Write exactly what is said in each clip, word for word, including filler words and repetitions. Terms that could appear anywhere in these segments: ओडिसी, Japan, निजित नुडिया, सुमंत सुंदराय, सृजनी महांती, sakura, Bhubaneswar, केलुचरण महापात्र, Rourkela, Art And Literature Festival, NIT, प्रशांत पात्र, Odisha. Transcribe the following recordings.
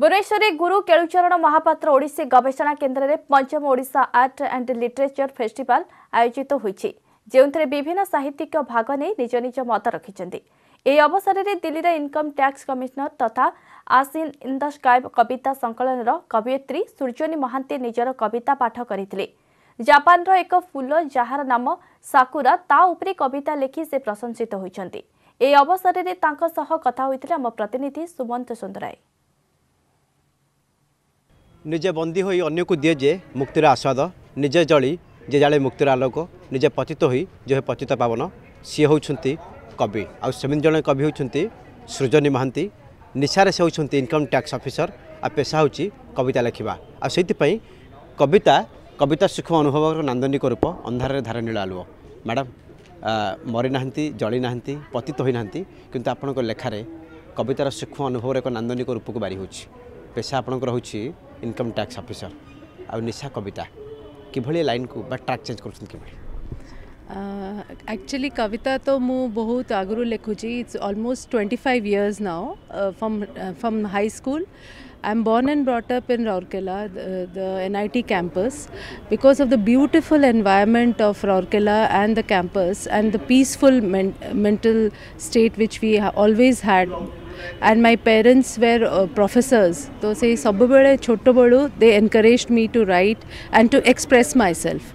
भुवनेश्वर गुरु केलुचरण महापात्र ओडिसी गवेषणा केन्द्र में पंचम Odisha art and literature festival आयोजित होती है। विभिन्न साहित्यिक भाग नहीं निज निज मत रखिंट। यह अवसर में दिल्ली में इनकम टैक्स कमिश्नर तथा आसीन इन द स्काई कविता संकलन कवियत्री सृजनी महांती निजर कविता पाठ करते। जापान रो एक फूल जार नाम साकुरा ता उपरि कविता लिखि से प्रशंसित होइछन्ति। ए अवसर रे तांको सह कथा होइथिले हम प्रतिनिधि सुमंत सुंदराय। निजे बंदी होई अन्य को दिए जे मुक्तिर आस्वाद, निजे जली जे जाले मुक्तिर आलोक, निजे पतित होई जो है पतित पावन सी होउछन्ति कवि। आ सेमिन जने कवि होउछन्ति सृजनी महांती। निशारे से होउछन्ति इनकम टैक्स ऑफिसर। आ पेशा होउछि कविता लेखिबा। आ सेति पई कविता कविता सूक्ष्म अनुभव नांदनिक रूप अंधार धार नील आलुओ। मैडम मरी ना जली ना पतित होना कि आपण लेखार कवितार सूक्ष्म अनुभव एक नांदनिक रूप को बारी होची। पेशा आपण रोचे इनकम टैक्स ऑफिसर। आ निशा कविता किभली लाइन को ट्रैक चेंज कर। एक्चुअली कविता तो मु बहुत आगुरी लिखुची। It's almost twenty five years now from from high school. I am born and brought up in Rourkela, the, the N I T campus. Because of the beautiful environment of Rourkela and the campus and the peaceful men mental state which we ha always had, and my parents were uh, professors, so say sabbe bale chhoto bado they encouraged me to write and to express myself.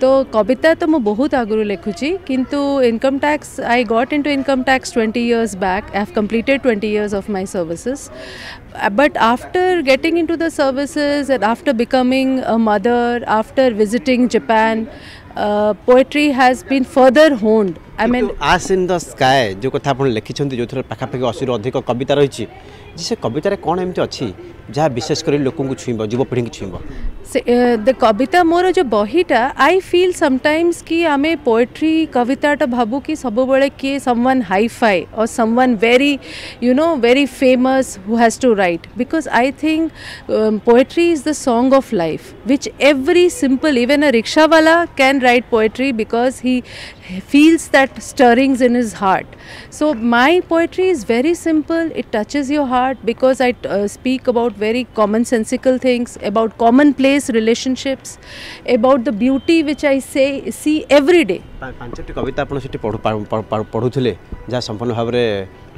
तो कविता तो मुझे बहुत आगुरी लिखुची, किंतु income tax I got into income tax twenty years back. I have completed twenty years of my services, but after getting into the services and after becoming a mother, after visiting Japan, poetry has been further honed. I mean as in the sky जो कथा आपण लिखिछंती, जो थरे पाखापाखी अस्सी रु अधिक कविता रहिछि, जे कवितार कौन एमती अच्छी जहाँ विशेष कर लोक छुईब युवपीढ़ी को छुईब से द कविता मोर जो बहीटा। आई फील समटाइम्स कि आमे पोएट्री कविताटा भाबू कि सब बेले किए समवन हाई फाई और someone very you know very famous who has to write, because I think poetry is the song of life which every simple even a rickshaw वाला can write poetry because he feels that stirrings in his heart. So my poetry is very simple, it touches your heart because I uh, speak about very commonsensical things, about commonplace relationships, about the beauty which I say see every day. पांचटी कविता आपण सेठी पढु पढुथिले जा संपूर्ण भाव रे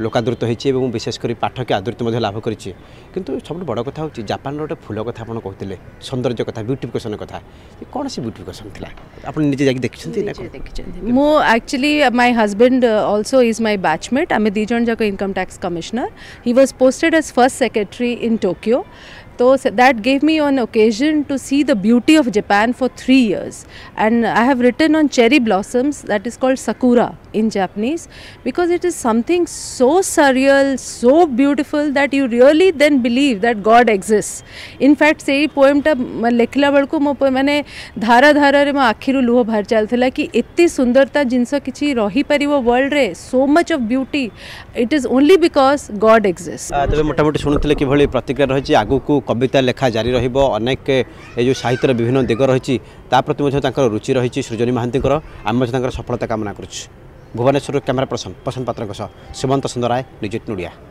लोकादृत होईची एवं विशेष करी पाठक आदृत मध्ये लाभ करिची। किंतु सबसे बड़ कथा होची जापान रोटे फूल कथा आपण कहतिले, सौंदर्य कथा, ब्यूटिफिकेशन कथा, कोन से ब्यूटिफिकेशन थिला आपण निजे जाके देखिसंती ना? देखिसंती मो। Actually my husband also is my batchmate. आमे दी जन जाको income tax commissioner. He was posted as first secretary in Tokyo, तो that gave me an occasion to see the beauty of Japan for three years, and I have written on cherry blossoms, that is called sakura in Japanese, because it is something so surreal, so beautiful that you really then believe that God exists. In fact, say poem ta lekhila balku mo mane dhara dhara re ma akhiru luho bhar chalthila ki itti sundarta jinsa kichi rahi paribo world re, so much of beauty, it is only because God exists. तबे मोटा मोटी सुनुथिले कि भली प्रतिक्रिया रहिछि आगु को कविता लेखा जारी रहिबो। अनेक ए जो साहित्यर विभिन्न दिग रहिछि ता प्रति मध्ये तांकर रुचि रहिछि सृजनी महांतीकर। आम मध्ये तांकर सफलता कामना करुछि। Bhubaneswar camera person प्रशांत पात्र, सुमंत सुंदराय, निजित नुडिया।